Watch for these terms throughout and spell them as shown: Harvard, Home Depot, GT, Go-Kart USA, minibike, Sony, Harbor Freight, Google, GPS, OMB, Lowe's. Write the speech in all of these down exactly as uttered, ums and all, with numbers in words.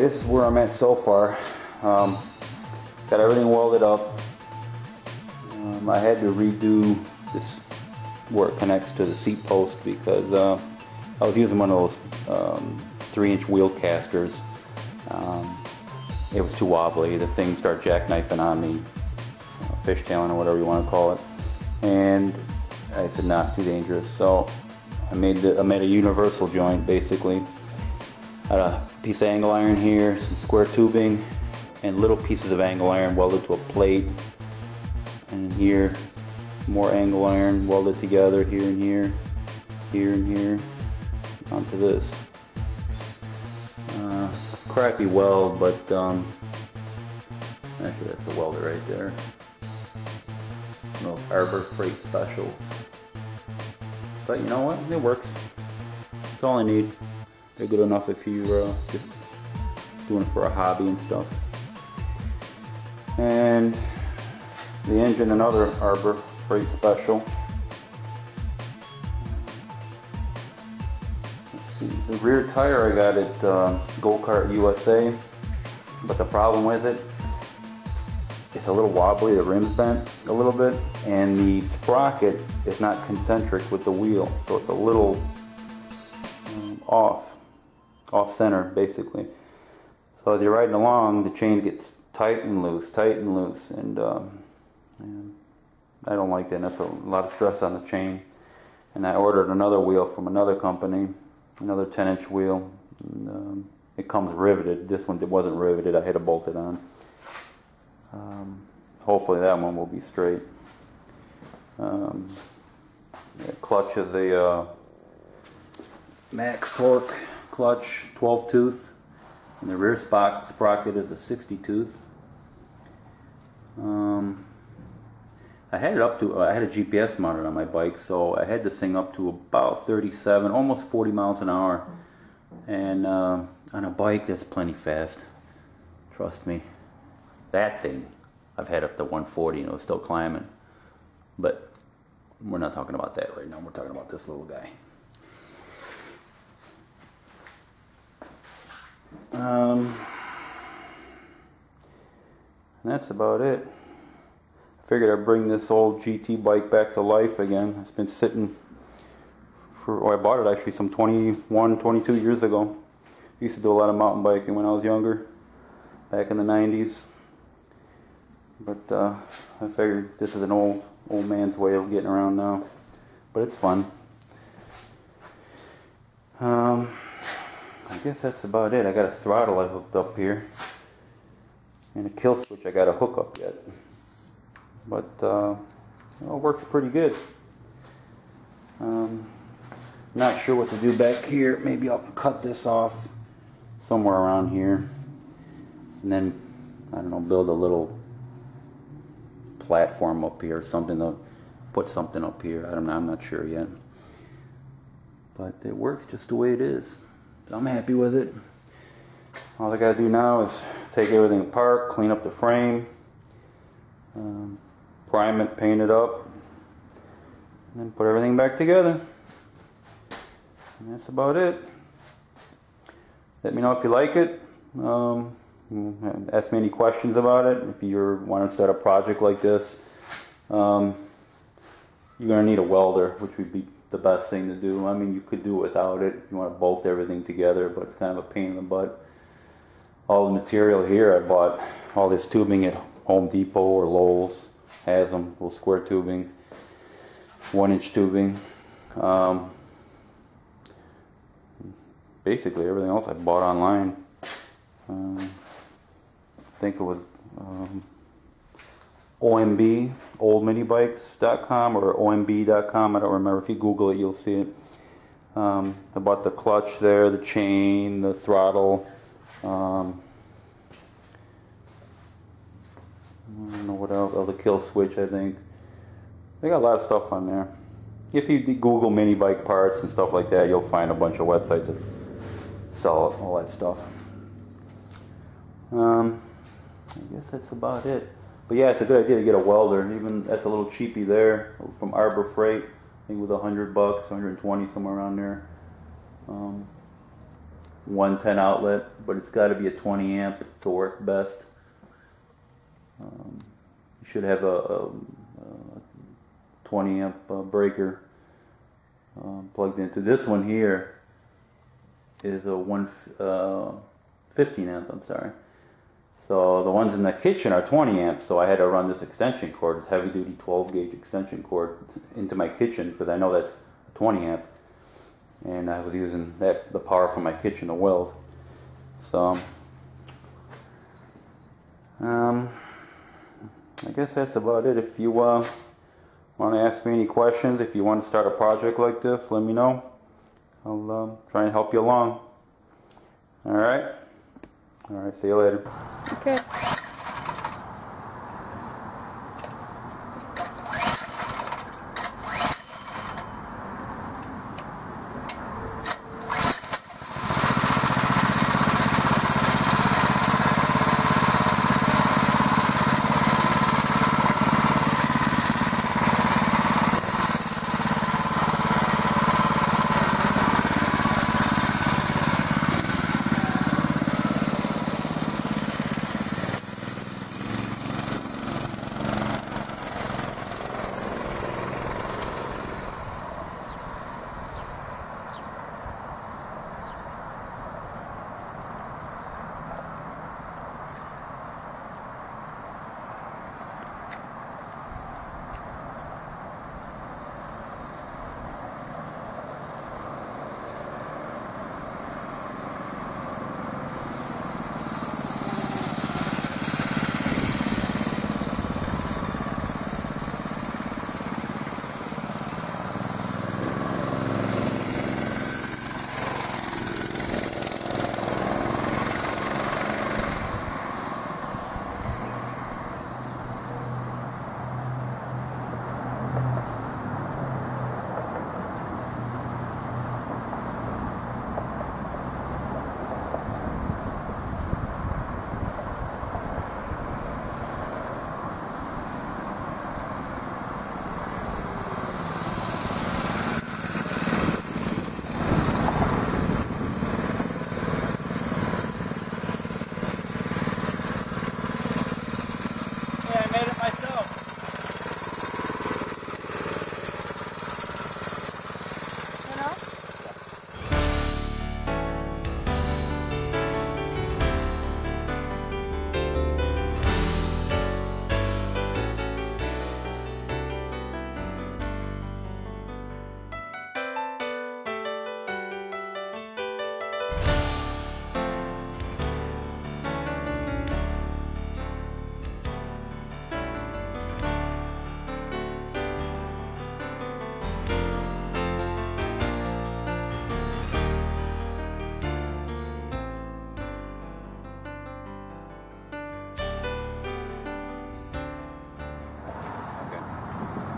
Okay, this is where I'm at so far. Um, got everything welded up. Um, I had to redo this where it connects to the seat post because uh, I was using one of those um, three inch wheel casters. Um, it was too wobbly. The thing started jackknifing on me, uh, fishtailing or whatever you want to call it. And I said, nah, it's too dangerous. So I made, the, I made a universal joint basically. Got a piece of angle iron here, some square tubing, and little pieces of angle iron welded to a plate. And here, more angle iron welded together here and here, here and here, onto this. Uh, crappy weld, but um, actually that's the welder right there. Little Harbor Freight specials. But you know what? It works. That's all I need. They're good enough if you're uh, just doing it for a hobby and stuff. And the engine, another Harbor Freight special. Let's see, the rear tire I got at uh, Go-Kart U S A, but the problem with it, it's a little wobbly. The rim's bent a little bit, and the sprocket is not concentric with the wheel, so it's a little um, off. off center basically. So as you're riding along, the chain gets tight and loose, tight and loose, and, um, and I don't like that. That's a lot of stress on the chain. And I ordered another wheel from another company, another ten inch wheel. And, um, it comes riveted. This one wasn't riveted. I had to bolt it on. Um, hopefully that one will be straight. Um, yeah, clutch is a uh, max torque clutch, twelve tooth, and the rear spot, sprocket is a sixty tooth. Um, I had it up to, uh, I had a G P S mounted on my bike, so I had this thing up to about thirty-seven, almost forty miles an hour, and uh, on a bike that's plenty fast, trust me. That thing I've had up to one forty and it was still climbing, but we're not talking about that right now. We're talking about this little guy. Um, and that's about it. I figured I'd bring this old G T bike back to life again. It's been sitting for, oh, I bought it actually some twenty-one, twenty-two years ago. I used to do a lot of mountain biking when I was younger, back in the nineties. But uh, I figured this is an old, old man's way of getting around now. But it's fun. Um... I guess that's about it. I got a throttle I hooked up here, and a kill switch I got to hook up yet. But uh, you know, it works pretty good. Um, not sure what to do back here. Maybe I'll cut this off somewhere around here, and then I don't know, build a little platform up here, something to put something up here. I don't know. I'm not sure yet. But it works just the way it is. I'm happy with it. All I gotta do now is take everything apart, clean up the frame, um, prime it, paint it up, and then put everything back together. And that's about it. Let me know if you like it. Um, ask me any questions about it. If you want to start a project like this, um, you're gonna need a welder, which would be the best thing to do. I mean, you could do it without it. You want to bolt everything together, but it's kind of a pain in the butt. All the material here, I bought all this tubing at Home Depot or Lowe's. Has them, little square tubing, one inch tubing. Um, basically everything else I bought online. Um, I think it was um, O M B, old minibikes dot com or O M B dot com. I don't remember. If you Google it, you'll see it. Um, I bought the clutch there, the chain, the throttle. Um, I don't know what else. Oh, the kill switch, I think. They got a lot of stuff on there. If you Google mini bike parts and stuff like that, you'll find a bunch of websites that sell all that stuff. Um, I guess that's about it. But yeah, it's a good idea to get a welder. Even that's a little cheapy there from Harbor Freight. I think with a hundred bucks, one hundred twenty, somewhere around there. Um, one ten outlet, but it's got to be a twenty amp to work best. Um, you should have a, a, a twenty amp uh, breaker uh, plugged into this one. Here is a one uh, fifteen amp. I'm sorry. So the ones in the kitchen are twenty amps, so I had to run this extension cord, this heavy duty twelve gauge extension cord, into my kitchen because I know that's twenty amp, and I was using that the power from my kitchen to weld. So um, I guess that's about it. If you uh, want to ask me any questions, if you want to start a project like this, let me know. I'll uh, try and help you along. Alright? Alright, see you later. Okay.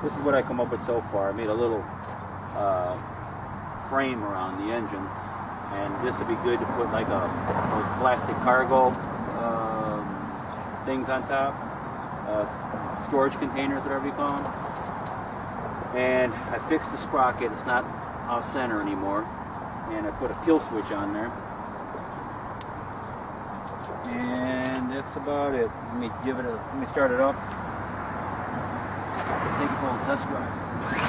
This is what I come up with so far. I made a little uh, frame around the engine, and this would be good to put like a, those plastic cargo uh, things on top, uh, storage containers, whatever you call them. And I fixed the sprocket, it's not off center anymore, and I put a kill switch on there. And that's about it. Let me give it a, let me start it up. Take it for a test drive.